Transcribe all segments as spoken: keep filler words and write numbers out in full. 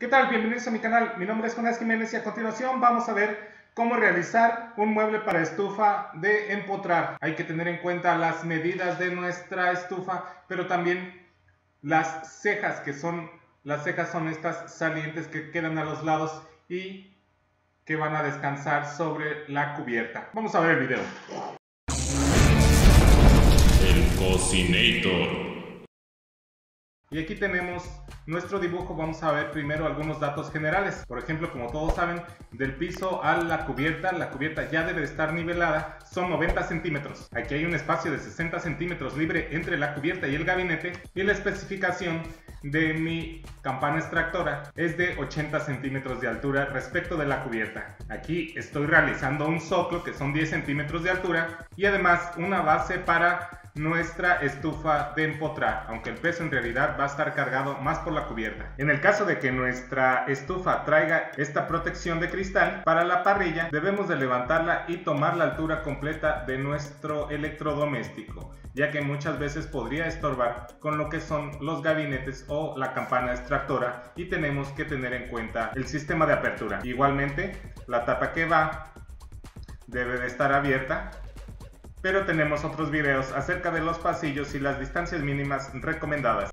¿Qué tal? Bienvenidos a mi canal, mi nombre es Jonás Jiménez y a continuación vamos a ver cómo realizar un mueble para estufa de empotrar. Hay que tener en cuenta las medidas de nuestra estufa, pero también las cejas, que son, las cejas son estas salientes que quedan a los lados y que van a descansar sobre la cubierta. Vamos a ver el video. El Cocinator. Y aquí tenemos nuestro dibujo. Vamos a ver primero algunos datos generales. Por ejemplo, como todos saben, del piso a la cubierta, la cubierta ya debe estar nivelada, son noventa centímetros. Aquí hay un espacio de sesenta centímetros libre entre la cubierta y el gabinete. Y la especificación de mi campana extractora es de ochenta centímetros de altura respecto de la cubierta. Aquí estoy realizando un soclo que son diez centímetros de altura y además una base para nuestra estufa de empotrar, aunque el peso en realidad va a estar cargado más por la cubierta. En el caso de que nuestra estufa traiga esta protección de cristal para la parrilla, debemos de levantarla y tomar la altura completa de nuestro electrodoméstico, ya que muchas veces podría estorbar con lo que son los gabinetes o la campana extractora, y tenemos que tener en cuenta el sistema de apertura. Igualmente, la tapa que va debe de estar abierta, pero tenemos otros videos acerca de los pasillos y las distancias mínimas recomendadas.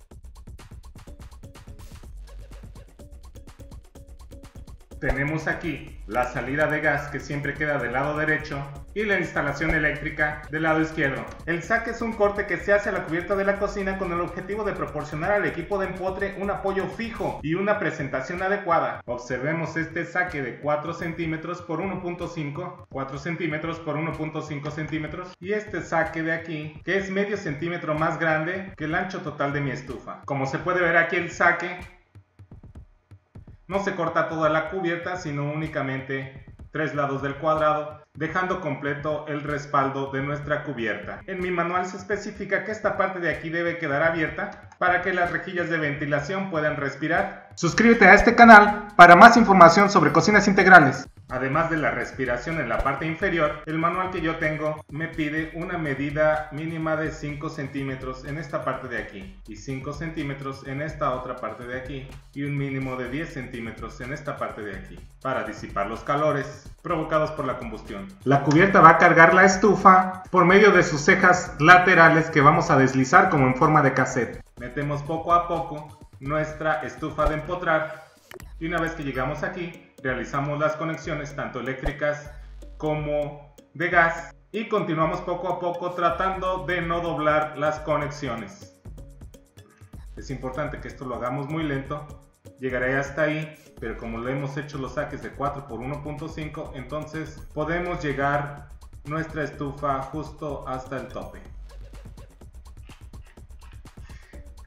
Tenemos aquí la salida de gas, que siempre queda del lado derecho, y la instalación eléctrica del lado izquierdo. El saque es un corte que se hace a la cubierta de la cocina con el objetivo de proporcionar al equipo de empotre un apoyo fijo y una presentación adecuada. Observemos este saque de cuatro centímetros por uno punto cinco, cuatro centímetros por uno punto cinco centímetros, y este saque de aquí, que es medio centímetro más grande que el ancho total de mi estufa. Como se puede ver aquí, el saque no se corta toda la cubierta, sino únicamente tres lados del cuadrado, dejando completo el respaldo de nuestra cubierta. En mi manual se especifica que esta parte de aquí debe quedar abierta para que las rejillas de ventilación puedan respirar. Suscríbete a este canal para más información sobre cocinas integrales. Además de la respiración en la parte inferior, el manual que yo tengo me pide una medida mínima de cinco centímetros en esta parte de aquí, y cinco centímetros en esta otra parte de aquí, y un mínimo de diez centímetros en esta parte de aquí, para disipar los calores provocados por la combustión. La cubierta va a cargar la estufa por medio de sus cejas laterales, que vamos a deslizar como en forma de cassette. Metemos poco a poco nuestra estufa de empotrar, y una vez que llegamos aquí, realizamos las conexiones tanto eléctricas como de gas y continuamos poco a poco tratando de no doblar las conexiones. Es importante que esto lo hagamos muy lento. Llegaré hasta ahí, pero como le hemos hecho los saques de cuatro por uno punto cinco, entonces podemos llegar nuestra estufa justo hasta el tope.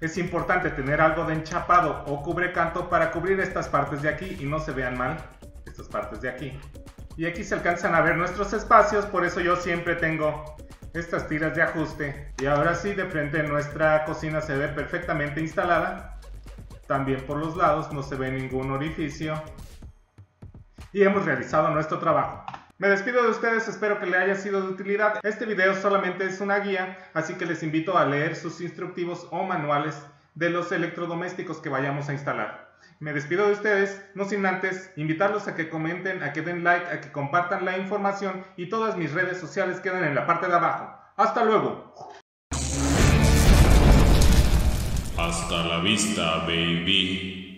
Es importante tener algo de enchapado o cubrecanto para cubrir estas partes de aquí y no se vean mal estas partes de aquí. Y aquí se alcanzan a ver nuestros espacios, por eso yo siempre tengo estas tiras de ajuste. Y ahora sí, de frente nuestra cocina se ve perfectamente instalada. También por los lados no se ve ningún orificio. Y hemos realizado nuestro trabajo. Me despido de ustedes, espero que les haya sido de utilidad. Este video solamente es una guía, así que les invito a leer sus instructivos o manuales de los electrodomésticos que vayamos a instalar. Me despido de ustedes, no sin antes invitarlos a que comenten, a que den like, a que compartan la información, y todas mis redes sociales quedan en la parte de abajo. ¡Hasta luego! Hasta la vista, baby.